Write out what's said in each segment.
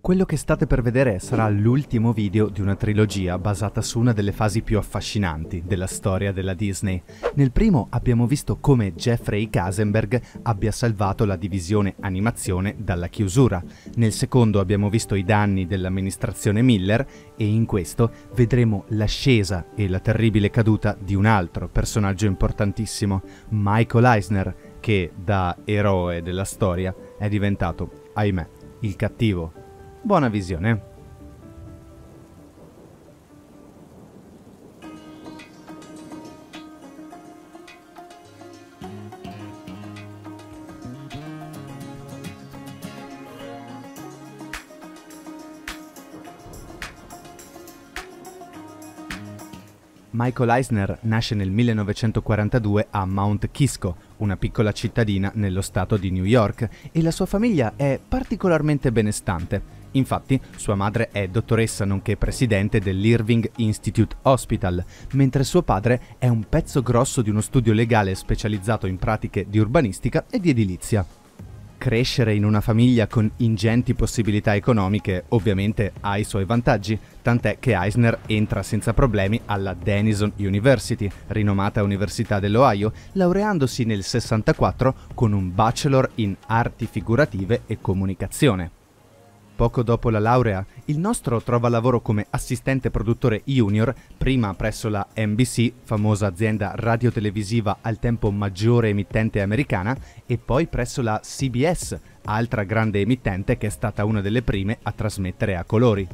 Quello che state per vedere sarà l'ultimo video di una trilogia basata su una delle fasi più affascinanti della storia della Disney. Nel primo abbiamo visto come Jeffrey Katzenberg abbia salvato la divisione animazione dalla chiusura, nel secondo abbiamo visto i danni dell'amministrazione Miller e in questo vedremo l'ascesa e la terribile caduta di un altro personaggio importantissimo, Michael Eisner, che da eroe della storia è diventato, ahimè, il cattivo. Buona visione! Michael Eisner nasce nel 1942 a Mount Kisco, una piccola cittadina nello stato di New York, e la sua famiglia è particolarmente benestante. Infatti, sua madre è dottoressa nonché presidente dell'Irving Institute Hospital, mentre suo padre è un pezzo grosso di uno studio legale specializzato in pratiche di urbanistica e di edilizia. Crescere in una famiglia con ingenti possibilità economiche ovviamente ha i suoi vantaggi, tant'è che Eisner entra senza problemi alla Denison University, rinomata università dell'Ohio, laureandosi nel 64 con un bachelor in arti figurative e comunicazione. Poco dopo la laurea, il nostro trova lavoro come assistente produttore junior, prima presso la NBC, famosa azienda radiotelevisiva al tempo maggiore emittente americana, e poi presso la CBS, altra grande emittente che è stata una delle prime a trasmettere a colori.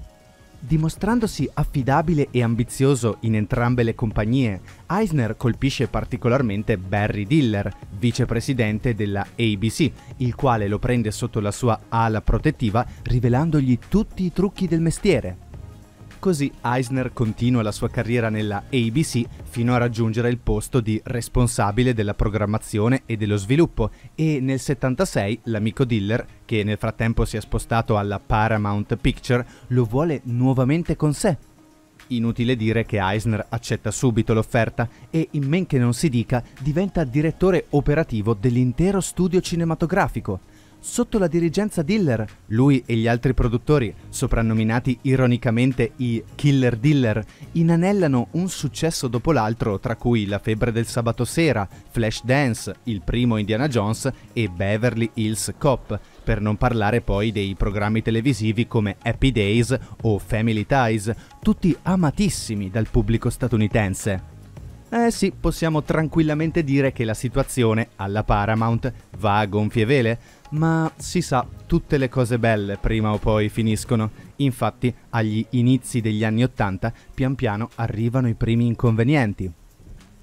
Dimostrandosi affidabile e ambizioso in entrambe le compagnie, Eisner colpisce particolarmente Barry Diller, vicepresidente della ABC, il quale lo prende sotto la sua ala protettiva rivelandogli tutti i trucchi del mestiere. Così Eisner continua la sua carriera nella ABC fino a raggiungere il posto di responsabile della programmazione e dello sviluppo e nel 76 l'amico Diller, che nel frattempo si è spostato alla Paramount Picture, lo vuole nuovamente con sé. Inutile dire che Eisner accetta subito l'offerta e, in men che non si dica, diventa direttore operativo dell'intero studio cinematografico. Sotto la dirigenza Diller, lui e gli altri produttori, soprannominati ironicamente i Killer Diller, inanellano un successo dopo l'altro, tra cui La febbre del sabato sera, Flashdance, il primo Indiana Jones e Beverly Hills Cop, per non parlare poi dei programmi televisivi come Happy Days o Family Ties, tutti amatissimi dal pubblico statunitense. Eh sì, possiamo tranquillamente dire che la situazione alla Paramount va a gonfie vele, ma si sa, tutte le cose belle prima o poi finiscono. Infatti, agli inizi degli anni '80, pian piano arrivano i primi inconvenienti.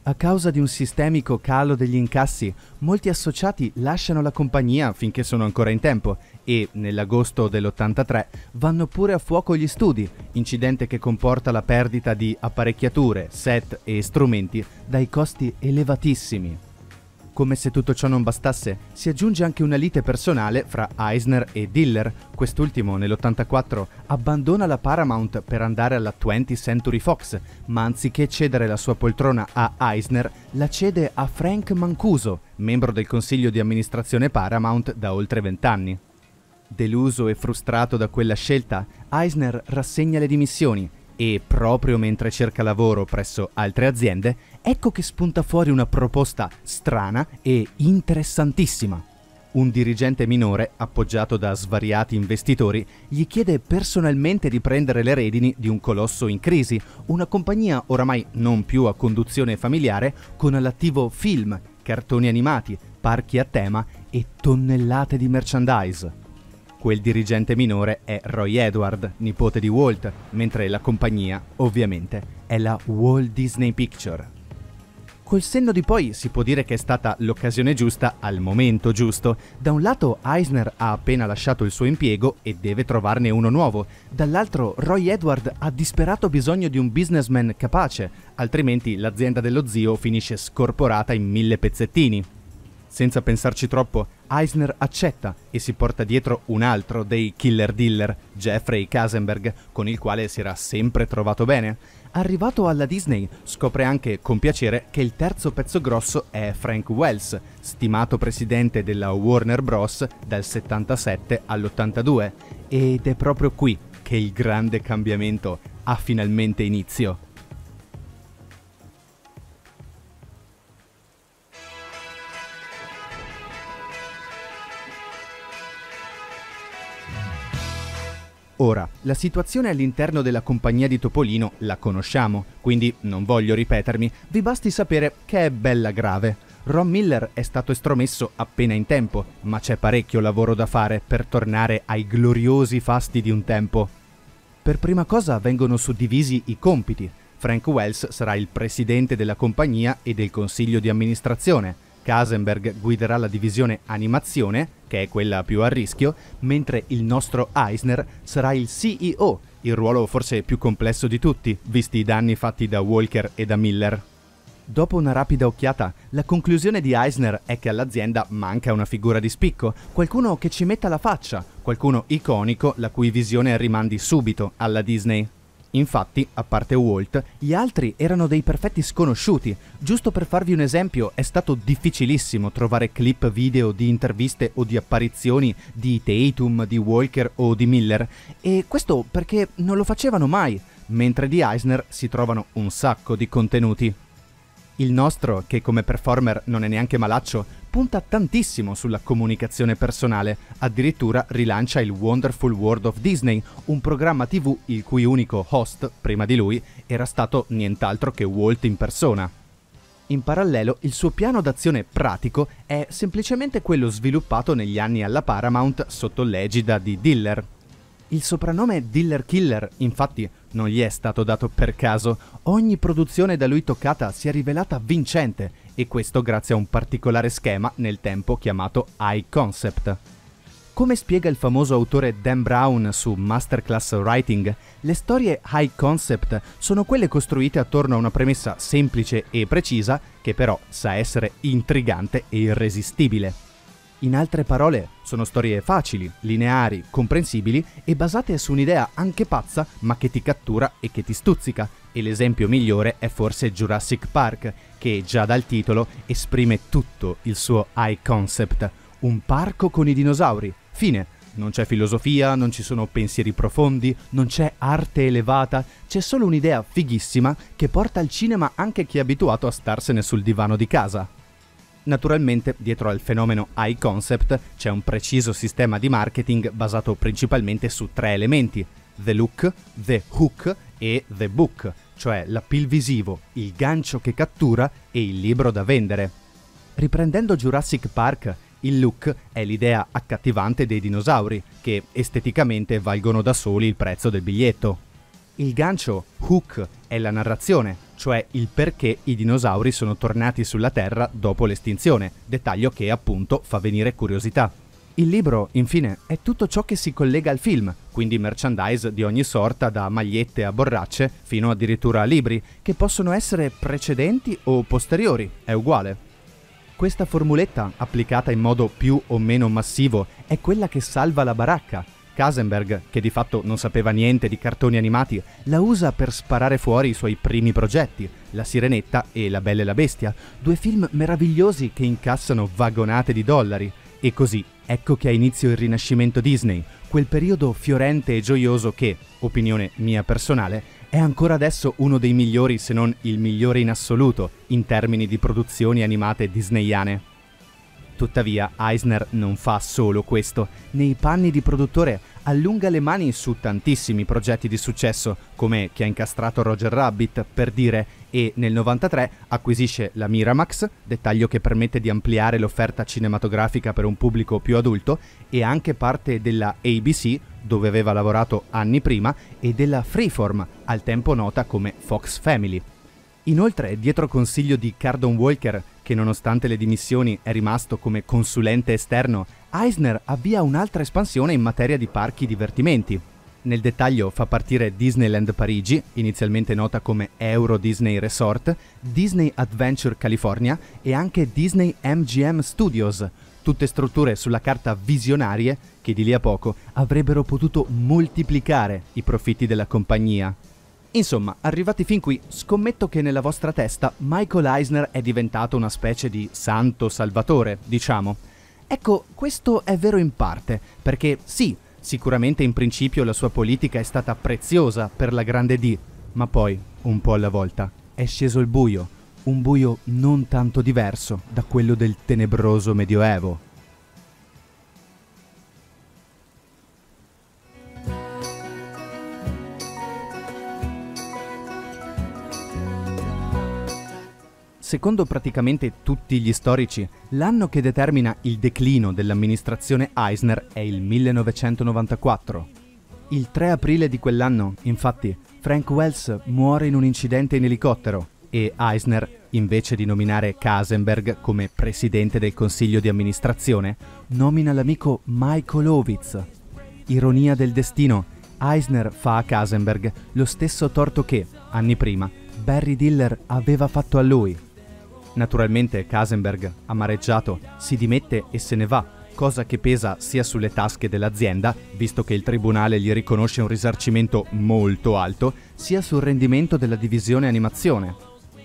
A causa di un sistemico calo degli incassi, molti associati lasciano la compagnia finché sono ancora in tempo e, nell'agosto dell'83, vanno pure a fuoco gli studi, incidente che comporta la perdita di apparecchiature, set e strumenti dai costi elevatissimi. Come se tutto ciò non bastasse, si aggiunge anche una lite personale fra Eisner e Diller. Quest'ultimo, nell'84, abbandona la Paramount per andare alla 20th Century Fox, ma anziché cedere la sua poltrona a Eisner, la cede a Frank Mancuso, membro del consiglio di amministrazione Paramount da oltre 20 anni. Deluso e frustrato da quella scelta, Eisner rassegna le dimissioni e, proprio mentre cerca lavoro presso altre aziende, ecco che spunta fuori una proposta strana e interessantissima. Un dirigente minore, appoggiato da svariati investitori, gli chiede personalmente di prendere le redini di un colosso in crisi, una compagnia oramai non più a conduzione familiare, con all'attivo film, cartoni animati, parchi a tema e tonnellate di merchandise. Quel dirigente minore è Roy Edward, nipote di Walt, mentre la compagnia, ovviamente, è la Walt Disney Picture. Col senno di poi si può dire che è stata l'occasione giusta al momento giusto. Da un lato Eisner ha appena lasciato il suo impiego e deve trovarne uno nuovo, dall'altro Roy Edward ha disperato bisogno di un businessman capace, altrimenti l'azienda dello zio finisce scorporata in 1000 pezzettini. Senza pensarci troppo, Eisner accetta e si porta dietro un altro dei Killer Diller, Jeffrey Katzenberg, con il quale si era sempre trovato bene. Arrivato alla Disney, scopre anche con piacere che il terzo pezzo grosso è Frank Wells, stimato presidente della Warner Bros. Dal 77 all'82, ed è proprio qui che il grande cambiamento ha finalmente inizio. Ora, la situazione all'interno della compagnia di Topolino la conosciamo, quindi non voglio ripetermi, vi basti sapere che è bella grave. Ron Miller è stato estromesso appena in tempo, ma c'è parecchio lavoro da fare per tornare ai gloriosi fasti di un tempo. Per prima cosa vengono suddivisi i compiti. Frank Wells sarà il presidente della compagnia e del consiglio di amministrazione. Katzenberg guiderà la divisione animazione, che è quella più a rischio, mentre il nostro Eisner sarà il CEO, il ruolo forse più complesso di tutti, visti i danni fatti da Walker e da Miller. Dopo una rapida occhiata, la conclusione di Eisner è che all'azienda manca una figura di spicco, qualcuno che ci metta la faccia, qualcuno iconico la cui visione rimandi subito alla Disney. Infatti, a parte Walt, gli altri erano dei perfetti sconosciuti. Giusto per farvi un esempio, è stato difficilissimo trovare clip video di interviste o di apparizioni di Tatum, di Walker o di Miller, e questo perché non lo facevano mai, mentre di Eisner si trovano un sacco di contenuti. Il nostro, che come performer non è neanche malaccio, punta tantissimo sulla comunicazione personale, addirittura rilancia il Wonderful World of Disney, un programma TV il cui unico host, prima di lui, era stato nient'altro che Walt in persona. In parallelo, il suo piano d'azione pratico è semplicemente quello sviluppato negli anni alla Paramount sotto l'egida di Diller. Il soprannome Diller Killer, infatti, non gli è stato dato per caso. Ogni produzione da lui toccata si è rivelata vincente, e questo grazie a un particolare schema nel tempo chiamato High Concept. Come spiega il famoso autore Dan Brown su Masterclass Writing, le storie High Concept sono quelle costruite attorno a una premessa semplice e precisa, che però sa essere intrigante e irresistibile. In altre parole, sono storie facili, lineari, comprensibili e basate su un'idea anche pazza ma che ti cattura e che ti stuzzica, e l'esempio migliore è forse Jurassic Park, che già dal titolo esprime tutto il suo high concept. Un parco con i dinosauri, fine. Non c'è filosofia, non ci sono pensieri profondi, non c'è arte elevata, c'è solo un'idea fighissima che porta al cinema anche chi è abituato a starsene sul divano di casa. Naturalmente, dietro al fenomeno high concept c'è un preciso sistema di marketing basato principalmente su tre elementi: the look, the hook e the book, cioè l'appeal visivo, il gancio che cattura e il libro da vendere. Riprendendo Jurassic Park, il look è l'idea accattivante dei dinosauri, che esteticamente valgono da soli il prezzo del biglietto. Il gancio, hook, è la narrazione, cioè il perché i dinosauri sono tornati sulla Terra dopo l'estinzione, dettaglio che appunto fa venire curiosità. Il libro, infine, è tutto ciò che si collega al film, quindi merchandise di ogni sorta, da magliette a borracce fino addirittura a libri, che possono essere precedenti o posteriori, è uguale. Questa formuletta, applicata in modo più o meno massivo, è quella che salva la baracca. Katzenberg, che di fatto non sapeva niente di cartoni animati, la usa per sparare fuori i suoi primi progetti, La Sirenetta e La Bella e la Bestia, due film meravigliosi che incassano vagonate di dollari. E così, ecco che ha inizio il Rinascimento Disney, quel periodo fiorente e gioioso che, opinione mia personale, è ancora adesso uno dei migliori, se non il migliore in assoluto, in termini di produzioni animate disneyane. Tuttavia, Eisner non fa solo questo. Nei panni di produttore allunga le mani su tantissimi progetti di successo, come Chi ha incastrato Roger Rabbit, per dire, e nel 93 acquisisce la Miramax, dettaglio che permette di ampliare l'offerta cinematografica per un pubblico più adulto, e anche parte della ABC, dove aveva lavorato anni prima, e della Freeform, al tempo nota come Fox Family. Inoltre, dietro consiglio di Cardon Walker, che nonostante le dimissioni è rimasto come consulente esterno, Eisner avvia un'altra espansione in materia di parchi divertimenti. Nel dettaglio fa partire Disneyland Parigi, inizialmente nota come Euro Disney Resort, Disney Adventure California e anche Disney MGM Studios, tutte strutture sulla carta visionarie che di lì a poco avrebbero potuto moltiplicare i profitti della compagnia. Insomma, arrivati fin qui, scommetto che nella vostra testa Michael Eisner è diventato una specie di santo salvatore, diciamo. Ecco, questo è vero in parte, perché sì, sicuramente in principio la sua politica è stata preziosa per la grande D, ma poi, un po' alla volta, è sceso il buio, un buio non tanto diverso da quello del tenebroso Medioevo. Secondo praticamente tutti gli storici, l'anno che determina il declino dell'amministrazione Eisner è il 1994. Il 3 aprile di quell'anno, infatti, Frank Wells muore in un incidente in elicottero e Eisner, invece di nominare Katzenberg come presidente del consiglio di amministrazione, nomina l'amico Michael Owitz. Ironia del destino, Eisner fa a Katzenberg lo stesso torto che, anni prima, Barry Diller aveva fatto a lui. Naturalmente Katzenberg, amareggiato, si dimette e se ne va, cosa che pesa sia sulle tasche dell'azienda, visto che il tribunale gli riconosce un risarcimento molto alto, sia sul rendimento della divisione animazione.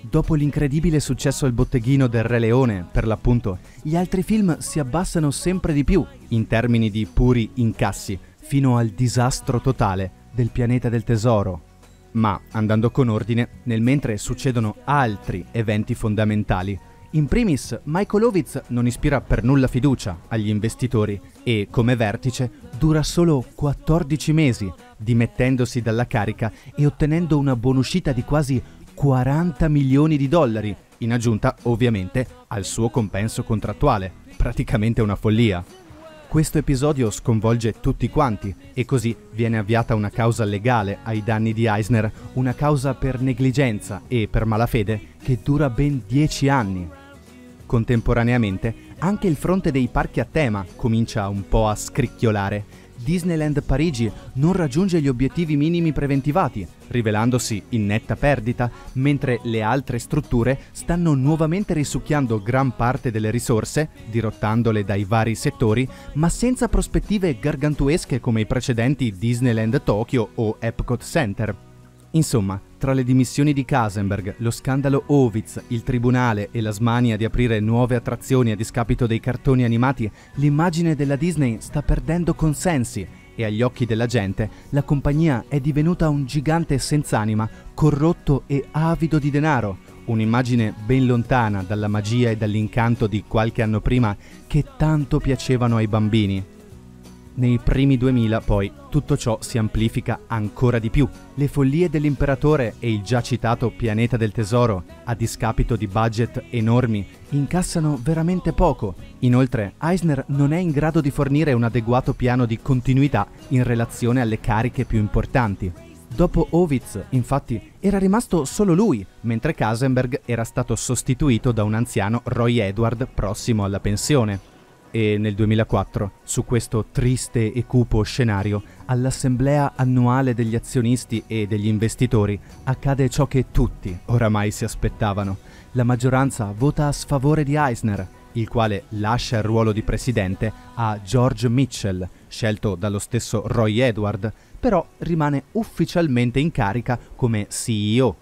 Dopo l'incredibile successo al botteghino del Re Leone, per l'appunto, gli altri film si abbassano sempre di più, in termini di puri incassi, fino al disastro totale del Pianeta del tesoro. Ma, andando con ordine, nel mentre succedono altri eventi fondamentali. In primis, Michael Owitz non ispira per nulla fiducia agli investitori e, come vertice, dura solo 14 mesi, dimettendosi dalla carica e ottenendo una buonuscita di quasi $40 milioni, in aggiunta, ovviamente, al suo compenso contrattuale. Praticamente una follia. Questo episodio sconvolge tutti quanti e così viene avviata una causa legale ai danni di Eisner, una causa per negligenza e per malafede che dura ben 10 anni. Contemporaneamente anche il fronte dei parchi a tema comincia un po' a scricchiolare. Disneyland Parigi non raggiunge gli obiettivi minimi preventivati, rivelandosi in netta perdita, mentre le altre strutture stanno nuovamente risucchiando gran parte delle risorse, dirottandole dai vari settori, ma senza prospettive gargantuesche come i precedenti Disneyland Tokyo o Epcot Center. Insomma, tra le dimissioni di Katzenberg, lo scandalo Owitz, il tribunale e la smania di aprire nuove attrazioni a discapito dei cartoni animati, l'immagine della Disney sta perdendo consensi e agli occhi della gente la compagnia è divenuta un gigante senz'anima, corrotto e avido di denaro, un'immagine ben lontana dalla magia e dall'incanto di qualche anno prima che tanto piacevano ai bambini. Nei primi 2000 poi tutto ciò si amplifica ancora di più. Le follie dell'imperatore e il già citato Pianeta del tesoro, a discapito di budget enormi, incassano veramente poco. Inoltre Eisner non è in grado di fornire un adeguato piano di continuità in relazione alle cariche più importanti. Dopo Owitz, infatti, era rimasto solo lui, mentre Katzenberg era stato sostituito da un anziano Roy Edward prossimo alla pensione. E nel 2004, su questo triste e cupo scenario, all'assemblea annuale degli azionisti e degli investitori accade ciò che tutti oramai si aspettavano. La maggioranza vota a sfavore di Eisner, il quale lascia il ruolo di presidente a George Mitchell, scelto dallo stesso Roy Edward, però rimane ufficialmente in carica come CEO.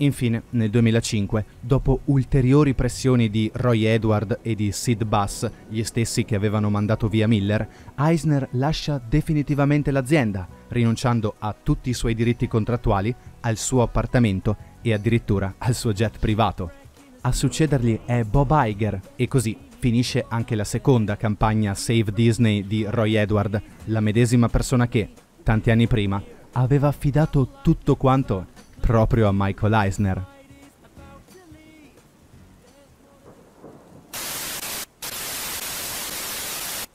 Infine, nel 2005, dopo ulteriori pressioni di Roy Edward e di Sid Bass, gli stessi che avevano mandato via Miller, Eisner lascia definitivamente l'azienda, rinunciando a tutti i suoi diritti contrattuali, al suo appartamento e addirittura al suo jet privato. A succedergli è Bob Iger e così finisce anche la seconda campagna Save Disney di Roy Edward, la medesima persona che, tanti anni prima, aveva affidato tutto quanto proprio a Michael Eisner.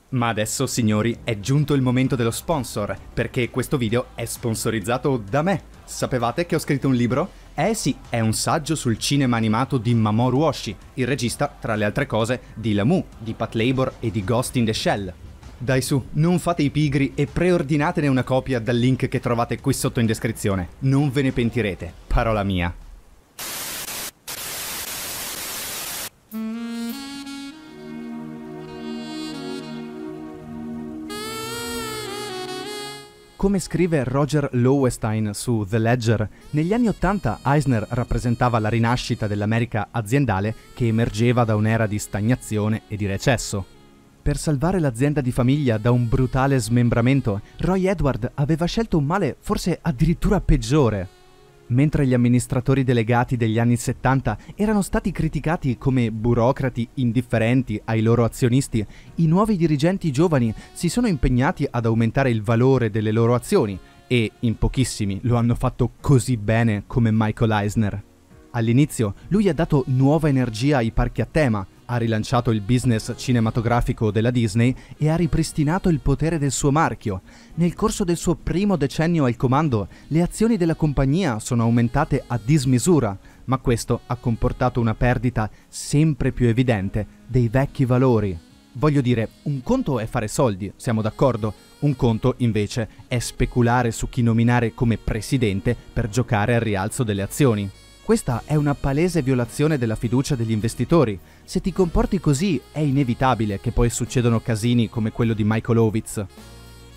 Ma adesso, signori, è giunto il momento dello sponsor, perché questo video è sponsorizzato da me. Sapevate che ho scritto un libro? Eh sì, è un saggio sul cinema animato di Mamoru Oshii, il regista, tra le altre cose, di Lamu, di Pat Labor e di Ghost in the Shell. Dai su, non fate i pigri e preordinatene una copia dal link che trovate qui sotto in descrizione. Non ve ne pentirete, parola mia. Come scrive Roger Lowenstein su The Ledger, negli anni '80 Eisner rappresentava la rinascita dell'America aziendale che emergeva da un'era di stagnazione e di recesso. Per salvare l'azienda di famiglia da un brutale smembramento, Roy Edward aveva scelto un male forse addirittura peggiore. Mentre gli amministratori delegati degli anni '70 erano stati criticati come burocrati indifferenti ai loro azionisti, i nuovi dirigenti giovani si sono impegnati ad aumentare il valore delle loro azioni e, in pochissimi, lo hanno fatto così bene come Michael Eisner. All'inizio, lui ha dato nuova energia ai parchi a tema, ha rilanciato il business cinematografico della Disney e ha ripristinato il potere del suo marchio. Nel corso del suo primo decennio al comando, le azioni della compagnia sono aumentate a dismisura, ma questo ha comportato una perdita sempre più evidente dei vecchi valori. Voglio dire, un conto è fare soldi, siamo d'accordo, un conto invece è speculare su chi nominare come presidente per giocare al rialzo delle azioni. Questa è una palese violazione della fiducia degli investitori. Se ti comporti così è inevitabile che poi succedano casini come quello di Michael Owitz.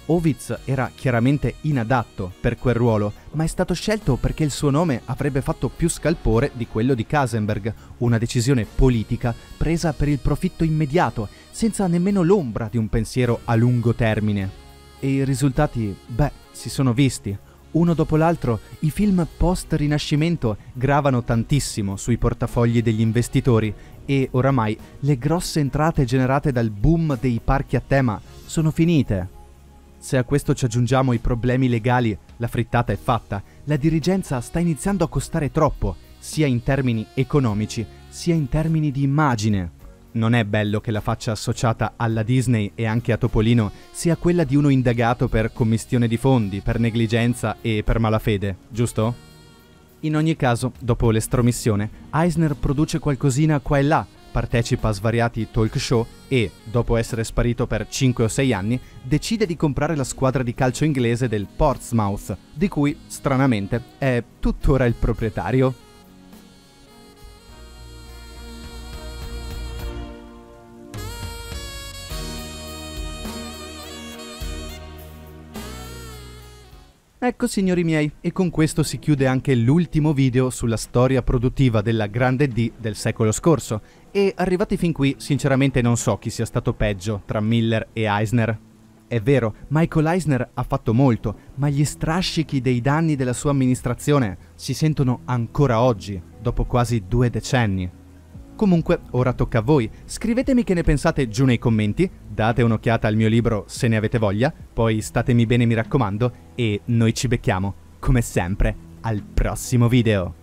Owitz era chiaramente inadatto per quel ruolo, ma è stato scelto perché il suo nome avrebbe fatto più scalpore di quello di Katzenberg, una decisione politica presa per il profitto immediato, senza nemmeno l'ombra di un pensiero a lungo termine. E i risultati, si sono visti. Uno dopo l'altro, i film post-rinascimento gravano tantissimo sui portafogli degli investitori e, oramai, le grosse entrate generate dal boom dei parchi a tema sono finite. Se a questo ci aggiungiamo i problemi legali, la frittata è fatta. La dirigenza sta iniziando a costare troppo, sia in termini economici, sia in termini di immagine. Non è bello che la faccia associata alla Disney e anche a Topolino sia quella di uno indagato per commistione di fondi, per negligenza e per malafede, giusto? In ogni caso, dopo l'estromissione, Eisner produce qualcosina qua e là, partecipa a svariati talk show e, dopo essere sparito per 5 o 6 anni, decide di comprare la squadra di calcio inglese del Portsmouth, di cui, stranamente, è tuttora il proprietario. Ecco signori miei, e con questo si chiude anche l'ultimo video sulla storia produttiva della grande D del secolo scorso, e arrivati fin qui sinceramente non so chi sia stato peggio tra Miller e Eisner. È vero, Michael Eisner ha fatto molto, ma gli strascichi dei danni della sua amministrazione si sentono ancora oggi, dopo quasi 2 decenni. Comunque, ora tocca a voi, scrivetemi che ne pensate giù nei commenti, date un'occhiata al mio libro se ne avete voglia, poi statemi bene mi raccomando e noi ci becchiamo, come sempre, al prossimo video!